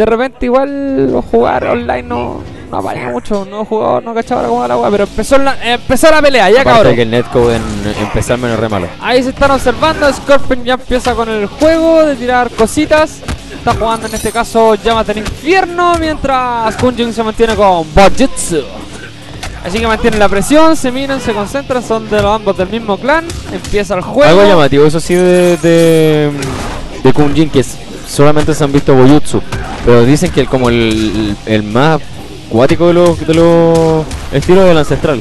de repente igual jugar online no aparece mucho, no jugaba, no cachaba cómo era la hueá, pero empezó la pelea, ya cabrón. Que el netcode empezó menos re malo. Ahí se están observando, Scorpion ya empieza con el juego de tirar cositas. Está jugando en este caso Llamas en Infierno, mientras Kung Jin se mantiene con Bo Jutsu. Así que mantienen la presión, se miran, se concentran, son de los ambos del mismo clan. Empieza el juego. Algo llamativo, eso sí, de Kung Jin, que solamente se han visto Bo Jutsu, pero dicen que como el más acuático de los estilos del ancestral.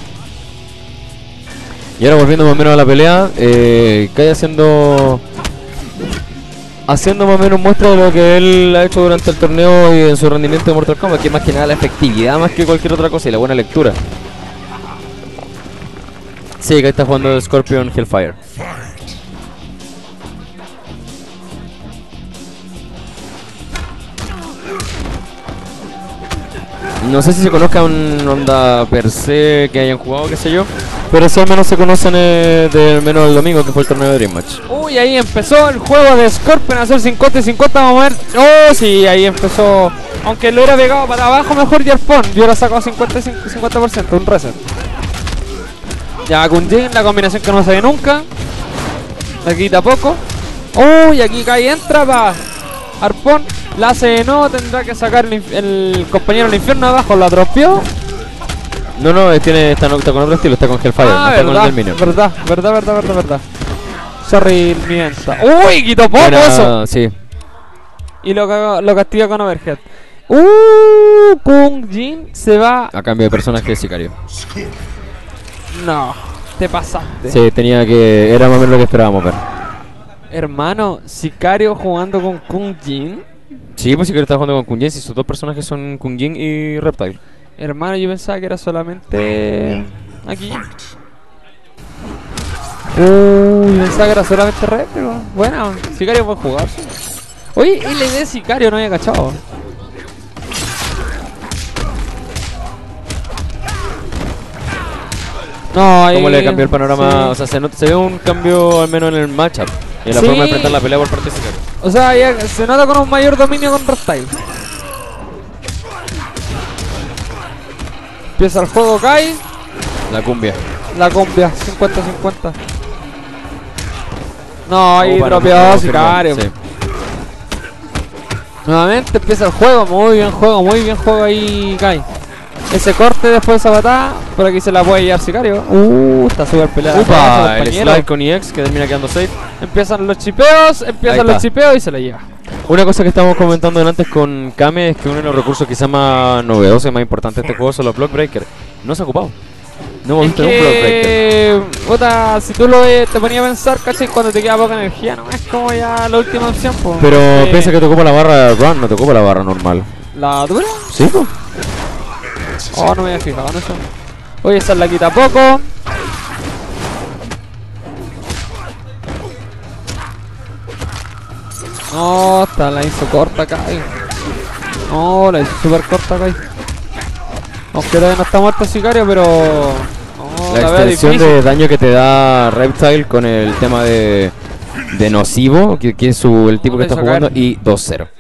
Y ahora volviendo más o menos a la pelea, Kai haciendo más o menos muestra de lo que él ha hecho durante el torneo y en su rendimiento de Mortal Kombat, que más que nada la efectividad más que cualquier otra cosa y la buena lectura. Sí, Kai está jugando Scorpion Hellfire. No sé si se conozcan onda per se que hayan jugado, qué sé yo, pero sí al menos se conocen del menos el domingo, que fue el torneo de Dream Match. Uy, ahí empezó el juego de Scorpion a hacer 50-50, vamos a ver. Oh, sí, ahí empezó. Aunque lo hubiera pegado para abajo mejor de Arpón, yo lo sacó a 50%, un reset. Ya Kung Jin, la combinación que no se ve nunca. Aquí tampoco. Uy, aquí Kai entra para Arpón. La hace de nuevo, tendrá que sacar el compañero del infierno abajo, la dropeó. No, está con otro estilo, está con Hellfire, no está con el Minion. Verdad. Sorry, Mienza. ¡Uy! Quitó poco eso. Sí. Y lo castiga con Overhead. Kung Jin se va. A cambio de personaje de Sicario. No, te pasaste. Sí, era más o menos lo que esperábamos ver. Hermano, Sicario jugando con Kung Jin. Sí, pues Sicario está jugando con Kung Jin, si sus dos personajes son Kung Jin y Reptile. Hermano, yo pensaba que era solamente... aquí. Yo pensaba que era solamente Reptile. Bueno, Sicario puede jugarse. Oye, y la idea de Sicario no había cachado. No, ahí... ¿Cómo le cambió el panorama? Sí. O sea, se ve un cambio al menos en el matchup. Y la forma de enfrentar la pelea por parte de Sicario. O sea, ya se nota con un mayor dominio con Reptile. Empieza el juego, Kai. La cumbia, 50-50. No, ahí dropeado Sicario. Sí. Nuevamente empieza el juego, muy bien juego ahí, Kai. Ese corte después de esa patada, por aquí se la puede llevar Sicario. Está súper peleada. Upa, el slide con EX que termina quedando safe. Empiezan los chipeos y se la lleva. Una cosa que estábamos comentando antes con Kame es que uno de los recursos quizás más novedosos y más importantes de este juego son los Block Breakers. No se ha ocupado. No hemos visto un Block Breaker. Puta, si tú lo ves, te ponía a pensar, ¿cachai? Cuando te queda poca energía, no es como ya la última opción. Pues, pero piensa que te ocupa la barra run, no te ocupa la barra normal. ¿La dura? Sí, pues. Oh, no me había fijado en eso. Oye, esa la quita poco. No, está la hizo corta acá. No, la hizo súper corta acá. Aunque todavía no está muerto Sicario, pero... Oh, la extensión de daño que te da Reptile con el tema de nocivo, que es el tipo que está jugando, y 2-0.